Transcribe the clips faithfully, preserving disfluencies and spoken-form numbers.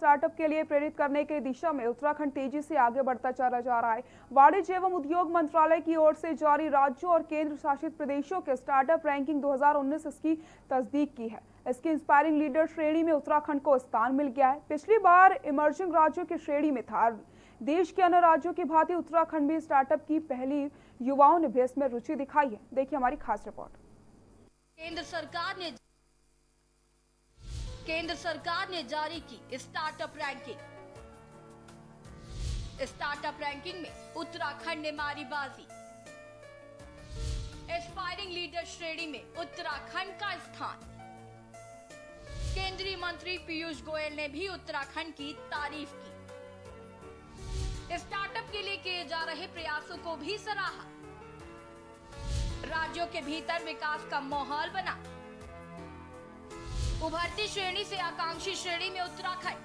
Startup के लिए प्रेरित करने की दिशा में उत्तराखंड तेजी से आगे बढ़ता चला जा रहा है। वाणिज्य एवं उद्योग मंत्रालय की ओर से जारी राज्यों और केंद्र शासित प्रदेशों के स्टार्टअप रैंकिंग दो हज़ार उन्नीस इसकी तस्दीक की है। इसकी इंस्पायरिंग लीडर श्रेणी में उत्तराखंड को स्थान मिल गया है। पिछली बार इमर्जिंग राज्यों की श्रेणी में था। देश के अन्य राज्यों की भांति उत्तराखंड में स्टार्टअप की पहली युवाओं ने भी इसमें रुचि दिखाई है। देखिए हमारी खास रिपोर्ट। केंद्र सरकार ने केंद्र सरकार ने जारी की स्टार्टअप रैंकिंग। स्टार्टअप रैंकिंग में उत्तराखंड ने मारी बाजी। एस्पायरिंग लीडर श्रेणी में उत्तराखंड का स्थान। केंद्रीय मंत्री पीयूष गोयल ने भी उत्तराखंड की तारीफ की। स्टार्टअप के लिए किए जा रहे प्रयासों को भी सराहा। राज्यों के भीतर विकास का माहौल बना। उभरती श्रेणी से आकांक्षी श्रेणी में उत्तराखंड।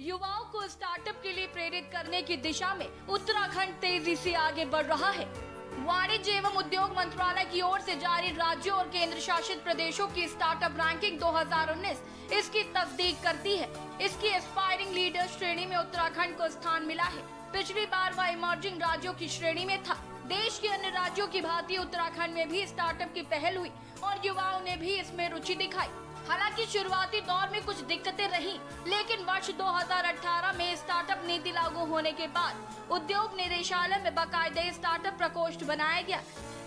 युवाओं को स्टार्टअप के लिए प्रेरित करने की दिशा में उत्तराखंड तेजी से आगे बढ़ रहा है। वाणिज्य एवं उद्योग मंत्रालय की ओर से जारी राज्यों और केंद्र शासित प्रदेशों की स्टार्टअप रैंकिंग दो हज़ार उन्नीस इसकी तस्दीक करती है। इसकी एस्पायरिंग लीडर श्रेणी में उत्तराखंड को स्थान मिला है। पिछली बार वह इमर्जिंग राज्यों की श्रेणी में था। देश के अन्य राज्यों की भांति उत्तराखंड में भी स्टार्टअप की पहल हुई और युवाओं ने भी इसमें रुचि दिखाई। हालांकि शुरुआती दौर में कुछ दिक्कतें रही, लेकिन वर्ष दो हज़ार अठारह में स्टार्टअप नीति लागू होने के बाद उद्योग निदेशालय में बाकायदे स्टार्टअप प्रकोष्ठ बनाया गया।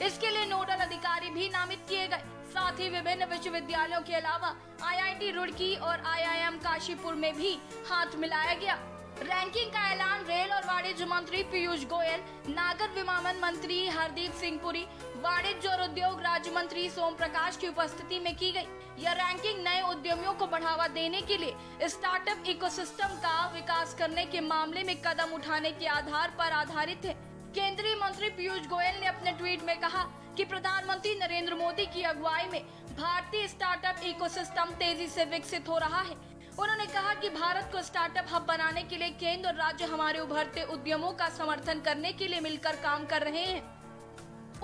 इसके लिए नोडल अधिकारी भी नामित किए गए। साथ ही विभिन्न विश्वविद्यालयों के अलावा आईआईटी रुड़की और आईआईएम काशीपुर में भी हाथ मिलाया गया। रैंकिंग का ऐलान रेल और वाणिज्य मंत्री पीयूष गोयल, नागर विमानन मंत्री हरदीप सिंह पुरी, वाणिज्य और उद्योग राज्य मंत्री सोम प्रकाश की उपस्थिति में की गई। यह रैंकिंग नए उद्यमियों को बढ़ावा देने के लिए स्टार्टअप इकोसिस्टम का विकास करने के मामले में कदम उठाने के आधार पर आधारित है। केंद्रीय मंत्री पीयूष गोयल ने अपने ट्वीट में कहा कि प्रधानमंत्री नरेंद्र मोदी की अगुवाई में भारतीय स्टार्टअप इकोसिस्टम तेजी से विकसित हो रहा है। उन्होंने कहा कि भारत को स्टार्टअप हब बनाने के लिए केंद्र और राज्य हमारे उभरते उद्यमों का समर्थन करने के लिए मिलकर काम कर रहे हैं।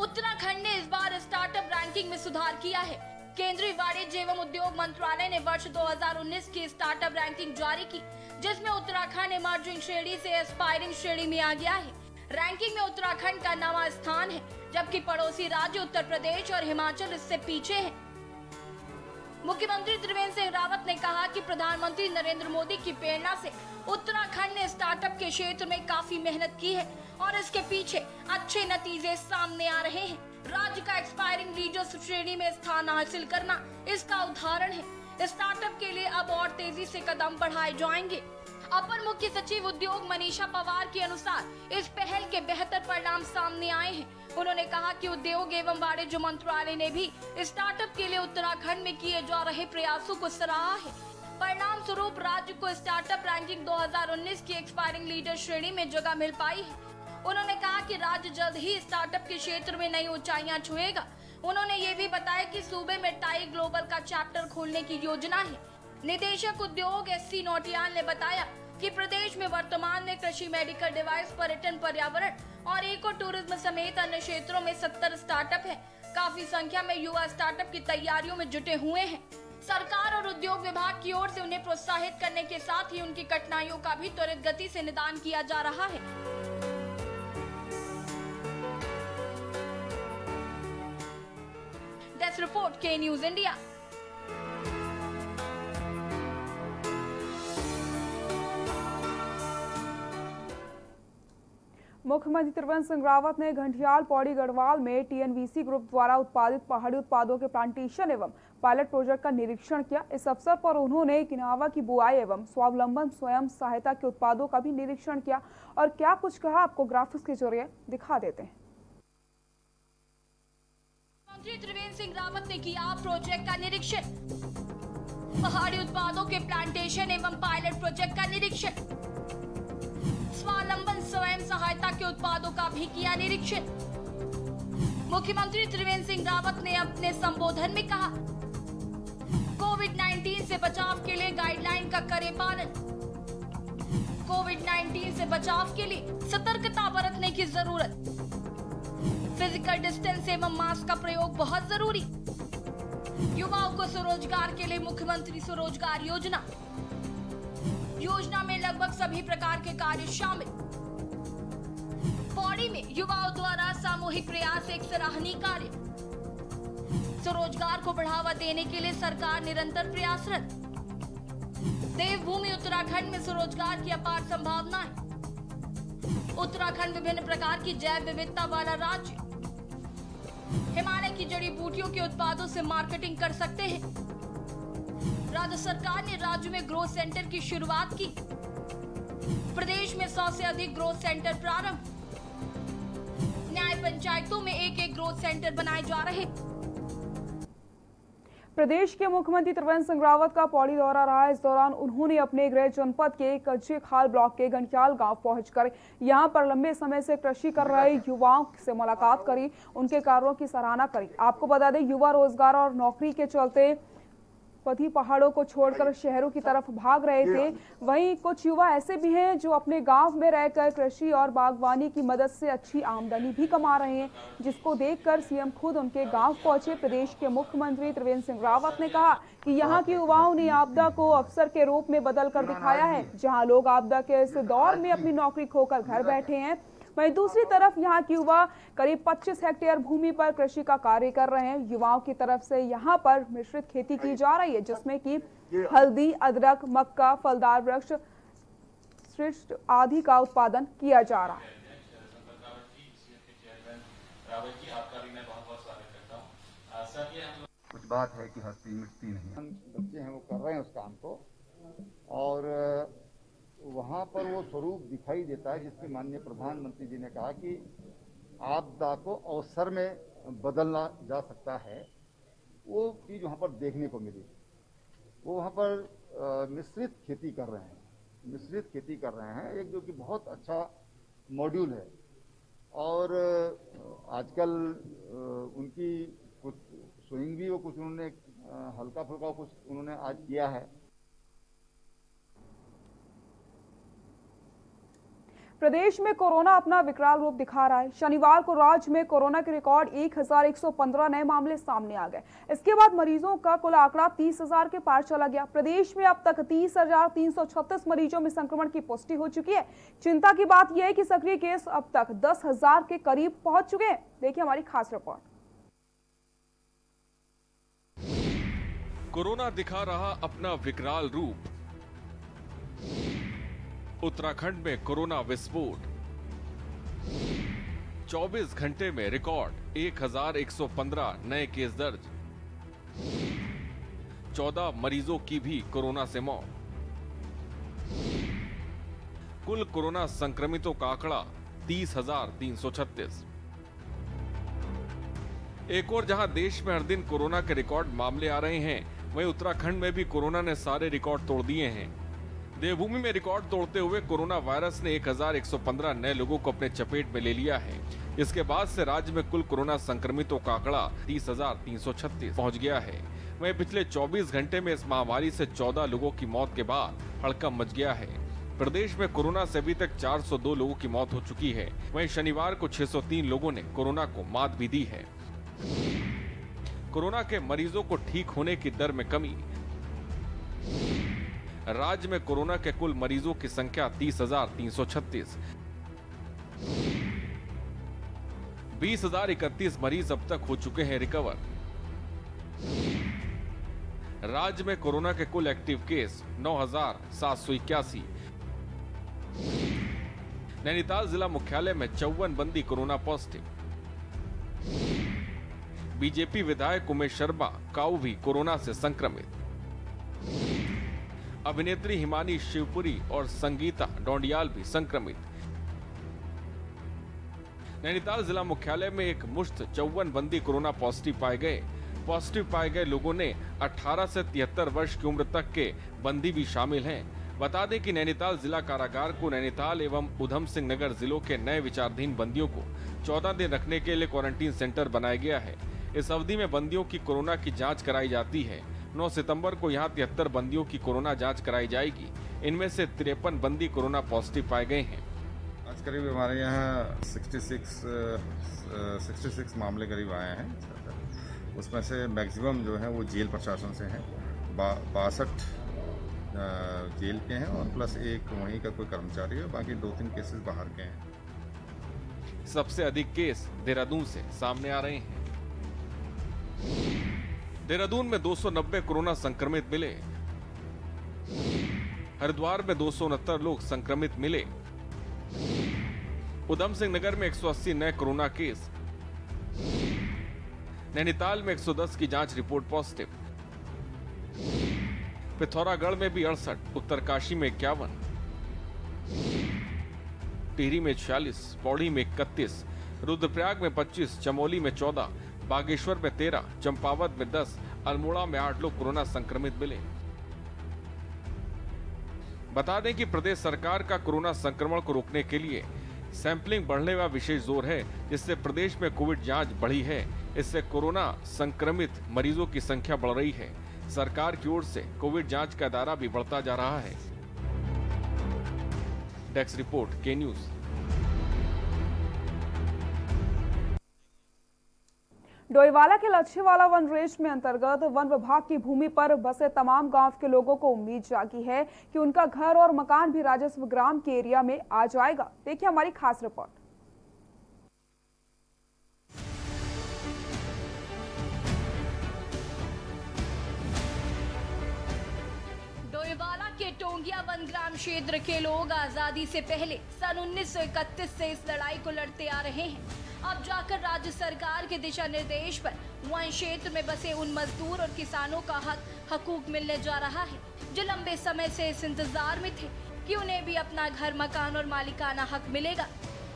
उत्तराखंड ने इस बार स्टार्टअप रैंकिंग में सुधार किया है। केंद्रीय वाणिज्य एवं उद्योग मंत्रालय ने वर्ष दो हज़ार उन्नीस की स्टार्टअप रैंकिंग जारी की, जिसमें उत्तराखंड इमर्जिंग श्रेणी से एस्पायरिंग श्रेणी में आ गया है। रैंकिंग में उत्तराखंड का नवा स्थान है, जबकि पड़ोसी राज्य उत्तर प्रदेश और हिमाचल इससे पीछे है। मुख्यमंत्री त्रिवेंद्र सिंह रावत ने कहा कि प्रधानमंत्री नरेंद्र मोदी की प्रेरणा से उत्तराखंड ने स्टार्टअप के क्षेत्र में काफी मेहनत की है और इसके पीछे अच्छे नतीजे सामने आ रहे हैं। राज्य का एक्सपायरिंग लीडर्स श्रेणी में स्थान हासिल करना इसका उदाहरण है। स्टार्टअप के लिए अब और तेजी से कदम बढ़ाए जाएंगे। अपर मुख्य सचिव उद्योग मनीषा पवार के अनुसार इस पहल के बेहतर परिणाम सामने आए हैं। उन्होंने कहा कि उद्योग एवं वाणिज्य मंत्रालय ने भी स्टार्टअप के लिए उत्तराखंड में किए जा रहे प्रयासों को सराहा है। परिणाम स्वरूप राज्य को स्टार्टअप रैंकिंग दो हज़ार उन्नीस की एक्सपायरिंग लीडर श्रेणी में जगह मिल पाई है। उन्होंने कहा कि राज्य जल्द ही स्टार्टअप के क्षेत्र में नई ऊंचाइयां छुएगा। उन्होंने ये भी बताया कि सूबे में टाई ग्लोबल का चैप्टर खोलने की योजना है। निदेशक उद्योग एस सी नोटियाल ने बताया कि प्रदेश में वर्तमान में कृषि, मेडिकल डिवाइस, पर्यटन, पर्यावरण और इको टूरिज्म समेत अन्य क्षेत्रों में सत्तर स्टार्टअप हैं। काफी संख्या में युवा स्टार्टअप की तैयारियों में जुटे हुए हैं। सरकार और उद्योग विभाग की ओर से उन्हें प्रोत्साहित करने के साथ ही उनकी कठिनाइयों का भी त्वरित गति से निदान किया जा रहा है। Desk report K news India. मुख्यमंत्री त्रिवेंद्र सिंह रावत ने घंटियाल पौड़ी गढ़वाल में टीएनवीसी ग्रुप द्वारा उत्पादित पहाड़ी उत्पादों के प्लांटेशन एवं पायलट प्रोजेक्ट का निरीक्षण किया। इस अवसर पर उन्होंने किनावा की बुआई एवं स्वावलंबन स्वयं सहायता के उत्पादों का भी निरीक्षण किया और क्या कुछ कहा आपको ग्राफिक्स के जरिए दिखा देते हैं। मुख्यमंत्री त्रिवेंद्र सिंह रावत ने किया प्रोजेक्ट का निरीक्षण। पहाड़ी उत्पादों के प्लांटेशन एवं पायलट प्रोजेक्ट का निरीक्षण, स्वावलंबन स्वयं सहायता के उत्पादों का भी किया निरीक्षण। मुख्यमंत्री त्रिवेंद्र सिंह रावत ने अपने संबोधन में कहा, कोविड उन्नीस से बचाव के लिए गाइडलाइन का करे पालन। कोविड उन्नीस से बचाव के लिए सतर्कता बरतने की जरूरत। फिजिकल डिस्टेंस एवं मास्क का प्रयोग बहुत जरूरी। युवाओं को स्वरोजगार के लिए मुख्यमंत्री स्वरोजगार योजना योजना में लगभग सभी प्रकार के कार्य शामिल। पौड़ी में युवाओं द्वारा सामूहिक प्रयास एक सराहनीय कार्य। स्वरोजगार को बढ़ावा देने के लिए सरकार निरंतर प्रयासरत। देवभूमि उत्तराखंड में स्वरोजगार की अपार संभावना है। उत्तराखंड विभिन्न प्रकार की जैव विविधता वाला राज्य। हिमालय की जड़ी बूटियों के उत्पादों से मार्केटिंग कर सकते हैं। राज्य सरकार ने राज्य में ग्रोथ सेंटर की शुरुआत की। प्रदेश में सौ से अधिक ग्रोथ सेंटर प्रारंभ। न्याय पंचायतों में एक एक ग्रोथ सेंटर बनाए जा रहे। प्रदेश के मुख्यमंत्री त्रिवेंद्र सिंह रावत का पौड़ी दौरा रहा। इस दौरान उन्होंने अपने गृह जनपद के कच्चे खाल ब्लॉक के घंटियाल गांव पहुंचकर यहां पर लंबे समय से कृषि कर रहे युवाओं से मुलाकात करी, उनके कार्यों की सराहना करी। आपको बता दें, युवा रोजगार और नौकरी के चलते पथी पहाड़ों को छोड़कर शहरों की तरफ भाग रहे थे। वहीं कुछ युवा ऐसे भी हैं जो अपने गांव में रहकर कृषि और बागवानी की मदद से अच्छी आमदनी भी कमा रहे हैं, जिसको देखकर सीएम खुद उनके गांव पहुंचे। प्रदेश के मुख्यमंत्री त्रिवेंद्र सिंह रावत ने कहा कि यहां के युवाओं ने आपदा को अवसर के रूप में बदल कर दिखाया है। जहाँ लोग आपदा के इस दौर में अपनी नौकरी खोकर घर बैठे हैं, वहीं दूसरी तरफ यहाँ के युवा करीब पच्चीस हेक्टेयर भूमि पर कृषि का कार्य कर रहे हैं। युवाओं की तरफ से यहाँ पर मिश्रित खेती की जा रही है, जिसमें कि हल्दी, अदरक, मक्का, फलदार वृक्ष, श्रेष्ठ आदि का उत्पादन किया जा रहा है। कुछ बात है कि हस्ती मिटती नहीं, हम बच्चे हैं वो कर रहे हैं उस काम को, और वहाँ पर वो स्वरूप दिखाई देता है जिसमें माननीय प्रधानमंत्री जी ने कहा कि आपदा को अवसर में बदलना जा सकता है। वो चीज़ वहाँ पर देखने को मिली। वो वहाँ पर मिश्रित खेती कर रहे हैं, मिश्रित खेती कर रहे हैं एक जो कि बहुत अच्छा मॉड्यूल है। और आजकल उनकी कुछ स्विंग भी वो कुछ उन्होंने हल्का फुल्का कुछ उन्होंने आज किया है। प्रदेश में कोरोना अपना विकराल रूप दिखा रहा है। शनिवार को राज्य में कोरोना के रिकॉर्ड एक हज़ार एक सौ पंद्रह नए मामले सामने आ गए। इसके बाद मरीजों का कुल आंकड़ा तीस हज़ार के पार चला गया। प्रदेश में अब तक तीस हज़ार तीन सौ छत्तीस मरीजों में संक्रमण की पुष्टि हो चुकी है। चिंता की बात यह है कि सक्रिय केस अब तक दस हज़ार के करीब पहुंच चुके हैं। देखिए हमारी खास रिपोर्ट। कोरोना दिखा रहा अपना विकराल रूप। उत्तराखंड में कोरोना विस्फोट, चौबीस घंटे में रिकॉर्ड एक हज़ार एक सौ पंद्रह नए केस दर्ज, चौदह मरीजों की भी कोरोना से मौत। कुल कोरोना संक्रमितों का आंकड़ा तीस हज़ार तीन सौ छत्तीस। एक और जहां देश में हर दिन कोरोना के रिकॉर्ड मामले आ रहे हैं, वहीं उत्तराखंड में भी कोरोना ने सारे रिकॉर्ड तोड़ दिए हैं। देवभूमि में रिकॉर्ड तोड़ते हुए कोरोना वायरस ने एक हज़ार एक सौ पंद्रह नए लोगों को अपने चपेट में ले लिया है। इसके बाद से राज्य में कुल कोरोना संक्रमितों का आंकड़ा तीस हज़ार तीन सौ छत्तीस पहुंच गया है। वहीं पिछले चौबीस घंटे में इस महामारी से चौदह लोगों की मौत के बाद हड़कंप मच गया है। प्रदेश में कोरोना से अभी तक चार सौ दो लोगों की मौत हो चुकी है। वहीं शनिवार को छह सौ तीन लोगों ने कोरोना को मात भी दी है। कोरोना के मरीजों को ठीक होने की दर में कमी। राज्य में कोरोना के कुल मरीजों की संख्या तीस हज़ार तीन सौ छत्तीस। बीस हज़ार इकतीस मरीज अब तक हो चुके हैं रिकवर। राज्य में कोरोना के कुल एक्टिव केस नौ हज़ार सात सौ इक्यासी। नैनीताल जिला मुख्यालय में चौवन बंदी कोरोना पॉजिटिव। बीजेपी विधायक उमेश शर्मा काऊ भी कोरोना से संक्रमित। अभिनेत्री हिमानी शिवपुरी और संगीता डोंडियाल भी संक्रमित। नैनीताल जिला मुख्यालय में एक मुश्त चौवन बंदी कोरोना पॉजिटिव पाए गए। पॉजिटिव पाए गए लोगों ने अठारह से तिहत्तर वर्ष की उम्र तक के बंदी भी शामिल हैं। बता दें कि नैनीताल जिला कारागार को नैनीताल एवं उधम सिंह नगर जिलों के नए विचाराधीन बंदियों को चौदह दिन रखने के लिए क्वारंटीन सेंटर बनाया गया है। इस अवधि में बंदियों की कोरोना की जाँच कराई जाती है। नौ सितंबर को यहां तिहत्तर बंदियों की कोरोना जांच कराई जाएगी। इनमें से तिरपन बंदी कोरोना पॉजिटिव पाए गए हैं। आज करीब हमारे यहाँ छियासठ छियासठ मामले करीब आए हैं, उसमें से मैक्सिमम जो है वो जेल प्रशासन से हैं, बासठ जेल के हैं और प्लस एक वहीं का कोई कर्मचारी है, बाकी दो तीन केसेस बाहर के हैं। सबसे अधिक केस देहरादून से सामने आ रहे हैं। देहरादून में दो सौ नब्बे कोरोना संक्रमित मिले, हरिद्वार में दो सौ उनहत्तर लोग संक्रमित मिले, उधम सिंह नगर में एक सौ अस्सी नए कोरोना केस, नैनीताल में एक सौ दस की जांच रिपोर्ट पॉजिटिव, पिथौरागढ़ में भी अड़सठ, उत्तरकाशी में इक्यावन, टिहरी में छियालीस, पौड़ी में इकतीस, रुद्रप्रयाग में पच्चीस, चमोली में चौदह, बागेश्वर में तेरह, चंपावत में दस, अल्मोड़ा में आठ लोग कोरोना संक्रमित मिले। बता दें कि प्रदेश सरकार का कोरोना संक्रमण को रोकने के लिए सैंपलिंग बढ़ने पर विशेष जोर है, जिससे प्रदेश में कोविड जांच बढ़ी है। इससे कोरोना संक्रमित मरीजों की संख्या बढ़ रही है। सरकार की ओर से कोविड जांच का दायरा भी बढ़ता जा रहा है। Desk report K news. Doiwala के लच्छीवाला वन रेंज में अंतर्गत वन विभाग की भूमि पर बसे तमाम गांव के लोगों को उम्मीद जागी है कि उनका घर और मकान भी राजस्व ग्राम के एरिया में आ जाएगा। देखिए हमारी खास रिपोर्ट। के टोंगिया वन ग्राम क्षेत्र के लोग आजादी से पहले सन उन्नीस सौ इकतीस से इस लड़ाई को लड़ते आ रहे हैं। अब जाकर राज्य सरकार के दिशा निर्देश पर वन क्षेत्र में बसे उन मजदूर और किसानों का हक हकूक मिलने जा रहा है, जो लंबे समय से इस इंतजार में थे कि उन्हें भी अपना घर, मकान और मालिकाना हक मिलेगा।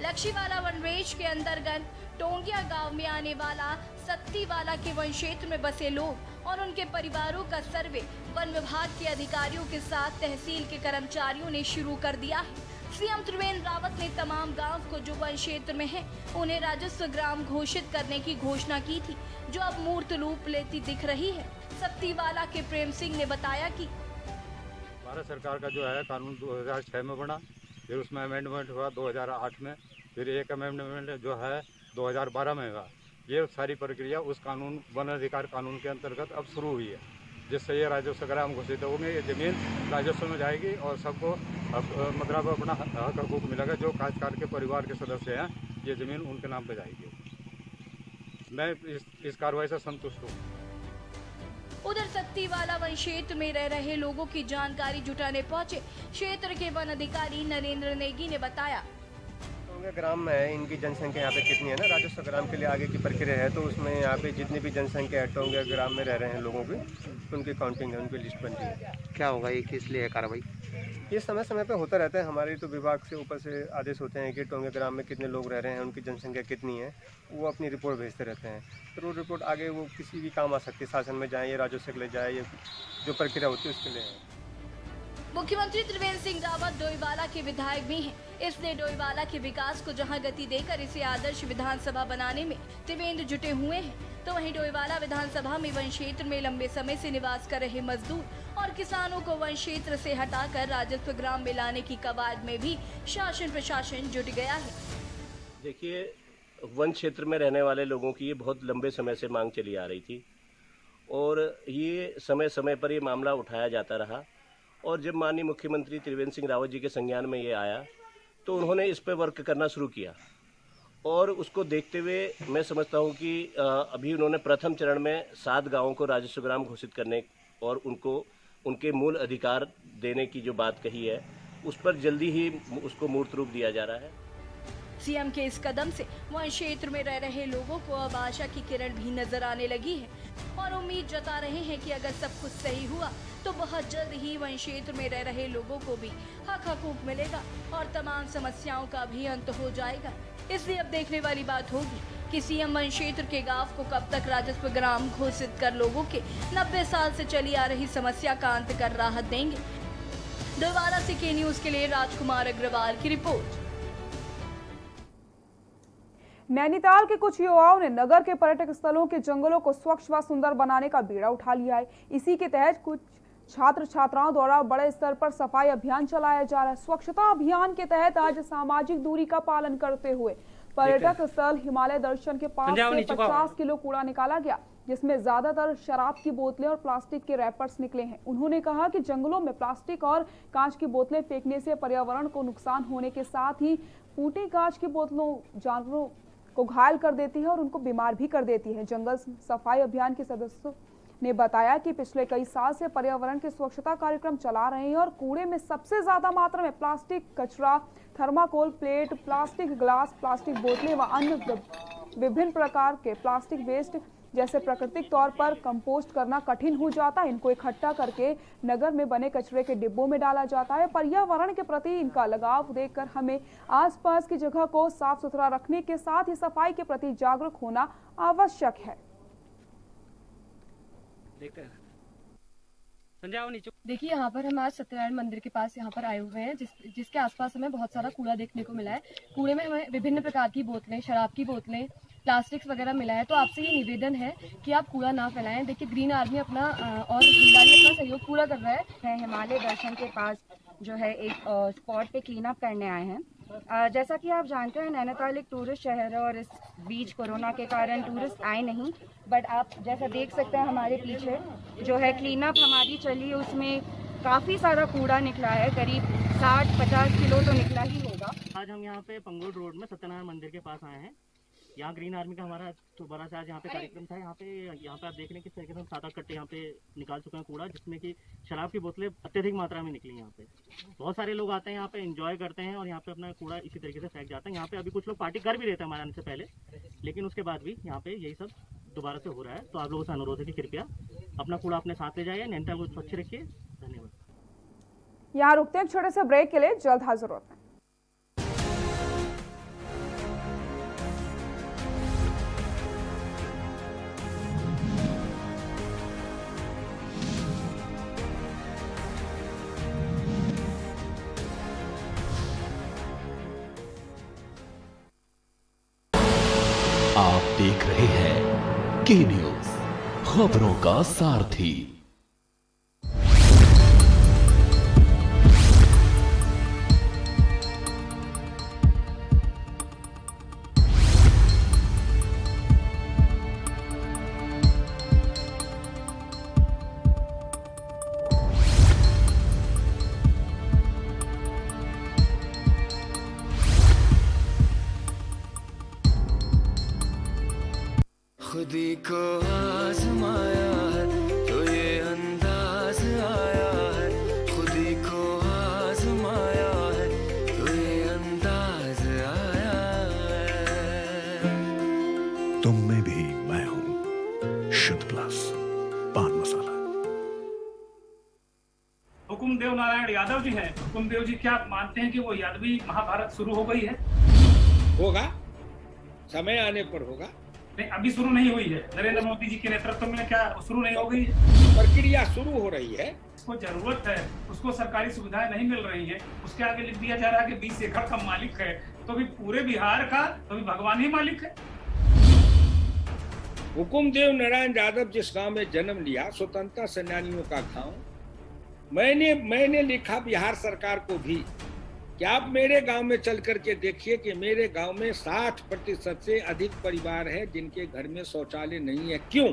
लक्षीवाला वन रेंज के अंतर्गत टोंगिया गांव में आने वाला सत्तीवाला के वन क्षेत्र में बसे लोग और उनके परिवारों का सर्वे वन विभाग के अधिकारियों के साथ तहसील के कर्मचारियों ने शुरू कर दिया है। सीएम त्रिवेंद्र रावत ने तमाम गांव को जो वन क्षेत्र में है उन्हें राजस्व ग्राम घोषित करने की घोषणा की थी, जो अब मूर्त रूप लेती दिख रही है। सत्तीवाला के प्रेम सिंह ने बताया कि भारत सरकार का जो है कानून दो हजार छह में बना, फिर उसमें अमेंडमेंट हुआ दो हजार आठ में, फिर एक अमेंडमेंट जो है दो हजार बारह में हुआ। ये सारी प्रक्रिया उस कानून वन अधिकार कानून के अंतर्गत अब शुरू हुई है, जिससे ये राजस्व ग्राम घोषित होंगे, ये जमीन राजस्व में जाएगी और सबको मतलब अपना हक हकूक मिलेगा। जो काश्तकार के परिवार के सदस्य हैं, ये जमीन उनके नाम पर जाएगी। मैं इस, इस कार्रवाई से संतुष्ट हूँ। उधर सत्तीवाला वन क्षेत्र में रह रहे लोगों की जानकारी जुटाने पहुंचे क्षेत्र के वन अधिकारी नरेंद्र नेगी ने बताया, टोंगिया ग्राम में इनकी जनसंख्या यहाँ पे कितनी है ना, राजस्व ग्राम के लिए आगे की प्रक्रिया है, तो उसमें यहाँ पे जितनी भी जनसंख्या है टोंगिया ग्राम में रह रहे हैं लोगों की, उनकी काउंटिंग है, उनकी लिस्ट बनती है। क्या होगा ये, किस लिए कार्रवाई? ये समय समय पे होता रहता है। हमारे तो विभाग से ऊपर से आदेश होते हैं कि टोंगिया ग्राम में कितने लोग रह रहे हैं, उनकी जनसंख्या कितनी है, वो अपनी रिपोर्ट भेजते रहते हैं। तो वो रिपोर्ट आगे वो किसी भी काम आ सकती है, शासन में जाए या राजस्व के लिए जाए, ये जो प्रक्रिया होती है उसके लिए है। मुख्यमंत्री त्रिवेंद्र सिंह रावत डोईवाला के विधायक भी हैं, इसलिए डोईवाला के विकास को जहां गति देकर इसे आदर्श विधानसभा बनाने में त्रिवेंद्र जुटे हुए हैं, तो वहीं डोईवाला विधानसभा में वन क्षेत्र में लंबे समय से निवास कर रहे मजदूर और किसानों को वन क्षेत्र से हटाकर राजस्व ग्राम में लाने की कवायद में भी शासन प्रशासन जुट गया है। देखिए, वन क्षेत्र में रहने वाले लोगों की ये बहुत लंबे समय से मांग चली आ रही थी और ये समय समय पर ये मामला उठाया जाता रहा, और जब माननीय मुख्यमंत्री त्रिवेंद्र सिंह रावत जी के संज्ञान में ये आया तो उन्होंने इस पर वर्क करना शुरू किया और उसको देखते हुए मैं समझता हूँ कि अभी उन्होंने प्रथम चरण में सात गांवों को राजस्व ग्राम घोषित करने और उनको उनके मूल अधिकार देने की जो बात कही है उस पर जल्दी ही उसको मूर्त रूप दिया जा रहा है। सीएम के इस कदम से वन क्षेत्र में रह रहे लोगों को अब आशा की किरण भी नजर आने लगी है और उम्मीद जता रहे हैं कि अगर सब कुछ सही हुआ तो बहुत जल्द ही वन क्षेत्र में रह रहे लोगों को भी हक हकूक मिलेगा और तमाम समस्याओं का भी अंत हो जाएगा। इसलिए अब देखने वाली बात होगी कि सीएम वन क्षेत्र के गांव को कब तक राजस्व ग्राम घोषित कर लोगों के नब्बे साल से चली आ रही समस्या का अंत कर राहत देंगे। दोबारा से के न्यूज के लिए राजकुमार अग्रवाल की रिपोर्ट। नैनीताल के कुछ युवाओं ने नगर के पर्यटक स्थलों के जंगलों को स्वच्छ व सुंदर बनाने का बीड़ा उठा लिया है। इसी के तहत कुछ छात्र छात्राओं द्वारा बड़े स्तर पर सफाई अभियान चलाया जा रहा है। स्वच्छता अभियान के तहत आज सामाजिक दूरी का पालन करते हुए पर्यटक स्थल हिमालय दर्शन के पास से पचास किलो कूड़ा निकाला गया, जिसमें ज्यादातर शराब की बोतलें और प्लास्टिक के रैपर्स निकले हैं। उन्होंने कहा कि जंगलों में प्लास्टिक और कांच की बोतलें फेंकने से पर्यावरण को नुकसान होने के साथ ही फूटी कांच की बोतलों जानवरों को घायल कर देती है और उनको बीमार भी कर देती है। जंगल सफाई अभियान के सदस्यों ने बताया कि पिछले कई साल से पर्यावरण के स्वच्छता कार्यक्रम चला रहे हैं और कूड़े में सबसे ज्यादा मात्रा में प्लास्टिक कचरा, thermocol plate, plastic glass, plastic बोतलें व अन्य विभिन्न प्रकार के प्लास्टिक वेस्ट जैसे प्राकृतिक तौर पर कंपोस्ट करना कठिन हो जाता है। इनको इकट्ठा करके नगर में बने कचरे के डिब्बों में डाला जाता है। पर्यावरण के प्रति इनका लगाव देखकर हमें आसपास की जगह को साफ सुथरा रखने के साथ ही सफाई के प्रति जागरूक होना आवश्यक है। देखिए, यहाँ पर हम आज सत्यनारायण मंदिर के पास यहाँ पर आए हुए हैं, जिस जिसके आसपास हमें बहुत सारा कूड़ा देखने को मिला है। कूड़े में हमें विभिन्न प्रकार की बोतलें, शराब की बोतलें, प्लास्टिक्स वगैरह मिला है। तो आपसे ये निवेदन है कि आप कूड़ा ना फैलाएं। देखिए, ग्रीन आर्मी अपना और जिम्मेदारी अपना सहयोग पूरा कर रहा है। हिमालय दर्शन के पास जो है एक स्पॉट पे क्लीन अप करने आए हैं। जैसा कि आप जानते हैं, नैनीताल एक टूरिस्ट शहर है और इस बीच कोरोना के कारण टूरिस्ट आए नहीं, बट आप जैसा देख सकते हैं हमारे पीछे जो है क्लीन अप हमारी चली, उसमें काफ़ी सारा कूड़ा निकला है। करीब साठ पचास किलो तो निकला ही होगा। आज हम यहाँ पे पंगोड रोड में सत्यनारायण मंदिर के पास आए हैं। यहाँ ग्रीन आर्मी का हमारा दोबारा से आज यहाँ पे कार्यक्रम था। यहाँ पे यहाँ पे आप देख रहे हैं किस तरीके से हम सात आठ कट्टे यहाँ पे निकाल चुके हैं कूड़ा, जिसमें कि शराब की बोतलें अत्यधिक मात्रा में निकली हैं। यहाँ पे बहुत सारे लोग आते हैं, यहाँ पे एंजॉय करते हैं और यहाँ पे अपना कूड़ा इसी तरीके से फेंक जाते हैं। यहाँ पे अभी कुछ लोग पार्टी कर भी देते हैं हमारे आने से पहले, लेकिन उसके बाद भी यहाँ पे यही सब दोबारा से हो रहा है। तो आप लोगों से अनुरोध है कि कृपया अपना कूड़ा अपने साथ ले जाइए, नैनीताल को स्वच्छ रखिए। धन्यवाद। यहाँ रुकते हैं एक छोटे से ब्रेक के लिए, जल्द हाजिर होते हैं। देख रहे हैं के न्यूज़, खबरों का सारथी। खुदी को आजमाया है तो ये अंदाज आया है, खुदी को आजमाया है तो ये अंदाज आया है। तुम में भी मैं हूँ, शुद्ध प्लस पान मसाला। हुकुम देव नारायण यादव जी हैं। हुकुम देव जी, क्या आप मानते हैं कि वो यादवी महाभारत शुरू हो गई है? होगा, समय आने पर होगा। नहीं, अभी शुरू नहीं हुई है। नरेंद्र मोदी जी के नेतृत्व में क्या शुरू नहीं हो गई है? प्रक्रिया शुरू हो रही है। उसको जरूरत है, उसको सरकारी सुविधाएं नहीं मिल रही है। उसके आगे लिख दिया जा रहा है कि बीस एकड़ का मालिक है, तो भी पूरे बिहार का तो भी भगवान ही मालिक है। हुकुमदेव नारायण यादव जिस गाँव में जन्म लिया, स्वतंत्रता सेनानियों का गाँव। मैंने मैंने लिखा बिहार सरकार को भी कि आप मेरे गांव में चल करके देखिए कि मेरे गांव में साठ प्रतिशत से अधिक परिवार है जिनके घर में शौचालय नहीं है। क्यों?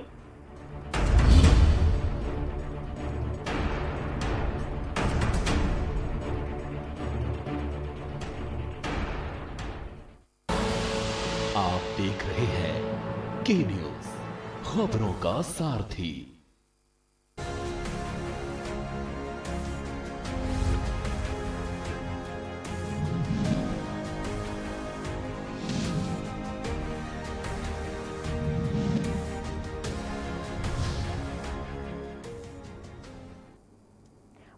आप देख रहे हैं के न्यूज़, खबरों का सारथी।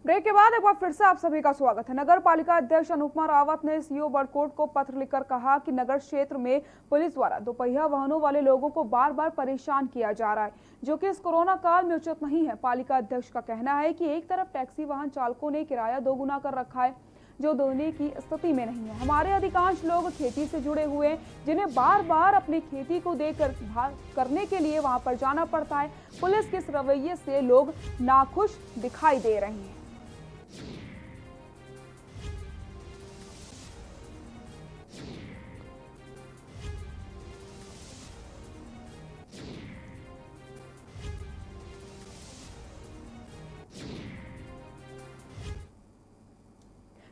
ब्रेक के बाद एक बार फिर से आप सभी का स्वागत है। नगर पालिका अध्यक्ष अनुपमा रावत ने सीओ बड़कोट को पत्र लिखकर कहा कि नगर क्षेत्र में पुलिस द्वारा दोपहिया वाहनों वाले लोगों को बार बार परेशान किया जा रहा है, जो कि इस कोरोना काल में उचित नहीं है। पालिका अध्यक्ष का कहना है कि एक तरफ टैक्सी वाहन चालकों ने किराया दोगुना कर रखा है, जो देने की स्थिति में नहीं है। हमारे अधिकांश लोग खेती से जुड़े हुए हैं, जिन्हें बार बार अपनी खेती को देकर करने के लिए वहां पर जाना पड़ता है। पुलिस के इस रवैये से लोग नाखुश दिखाई दे रहे हैं।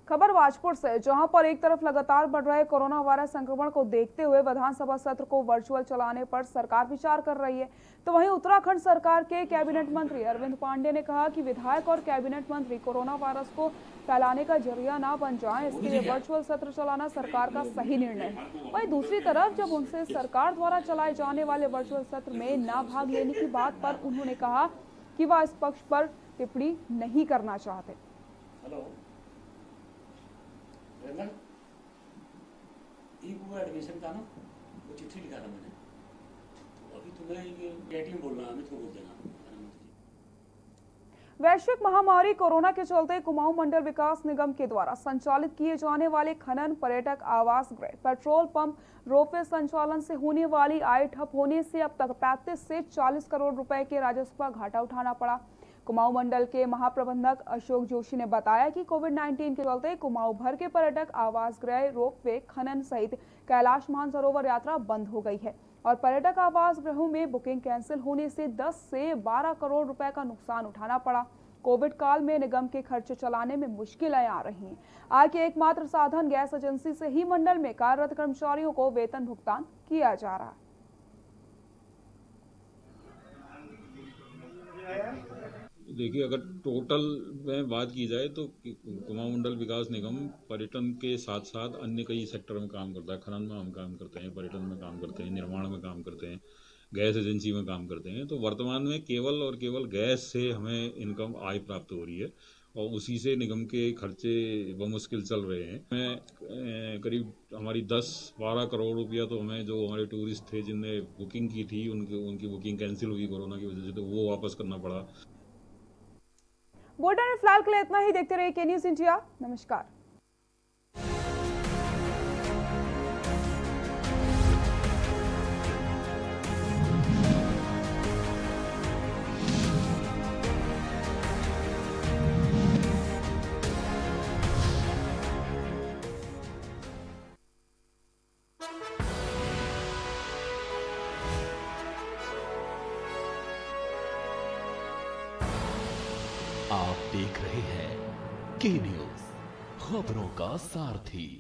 खबर राजपुर से, जहां पर एक तरफ लगातार बढ़ रहे कोरोना वायरस संक्रमण को देखते हुए विधानसभा सत्र को वर्चुअल चलाने पर सरकार विचार कर रही है, तो वहीं उत्तराखंड सरकार के कैबिनेट मंत्री अरविंद पांडे ने कहा कि विधायक और कैबिनेट मंत्री कोरोना वायरस को फैलाने का जरिया ना बन जाए, इसके लिए वर्चुअल सत्र चलाना सरकार का सही निर्णय है। वहीं दूसरी तरफ जब उनसे सरकार द्वारा चलाए जाने वाले वर्चुअल सत्र में ना भाग लेने की बात पर उन्होंने कहा कि वह इस पक्ष पर टिप्पणी नहीं करना चाहते। एडमिशन का ना वो चिट्ठी लिखा था मैंने, तो अभी तुम्हें एटीएम बोल रहा है, अमित को बोल देना। वैश्विक महामारी कोरोना के चलते कुमाऊं मंडल विकास निगम के द्वारा संचालित किए जाने वाले खनन, पर्यटक, आवास गृह, पेट्रोल पंप, रोपवे संचालन से होने वाली आय ठप होने से अब तक पैंतीस से चालीस करोड़ रुपए के राजस्व का घाटा उठाना पड़ा। कुमाऊं मंडल के महाप्रबंधक अशोक जोशी ने बताया कि कोविड उन्नीस के चलते कुमाऊं भर के पर्यटक, आवास गृह, रोपवे, खनन सहित कैलाश मानसरोवर यात्रा बंद हो गई है और पर्यटक आवास गृहों में बुकिंग कैंसिल होने से दस से बारह करोड़ रुपए का नुकसान उठाना पड़ा। कोविड काल में निगम के खर्चे चलाने में मुश्किलें आ रही हैं। आय के एकमात्र साधन गैस एजेंसी से ही मंडल में कार्यरत कर्मचारियों को वेतन भुगतान किया जा रहा है। देखिए, अगर टोटल में बात की जाए तो कुमाऊं मंडल विकास निगम पर्यटन के साथ साथ अन्य कई सेक्टर में काम करता है। खनन में हम काम करते हैं, पर्यटन में काम करते हैं, निर्माण में काम करते हैं, गैस एजेंसी में काम करते हैं। तो वर्तमान में केवल और केवल गैस से हमें इनकम आय प्राप्त हो रही है और उसी से निगम के खर्चे बमुश्किल चल रहे हैं। हमें करीब हमारी दस बारह करोड़ रुपया तो हमें जो हमारे टूरिस्ट थे जिनने बुकिंग की थी उनकी उनकी बुकिंग कैंसिल हुई कोरोना की वजह से, तो वो वापस करना पड़ा। बोर्डर में फिलहाल के लिए इतना ही। देखते रहिए के न्यूज़ इंडिया। नमस्कार। आप देख रहे हैं के न्यूज़, खबरों का सारथी।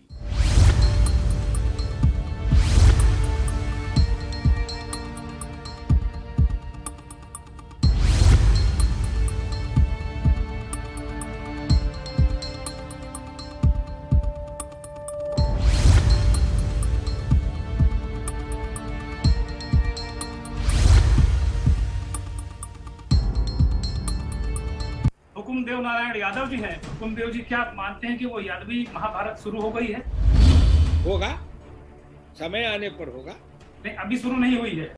देव नारायण यादव जी हैं, कुमदेव जी, क्या आप मानते हैं कि वो यादवी महाभारत शुरू हो गई है? होगा, समय आने पर होगा। नहीं, अभी शुरू नहीं हुई है।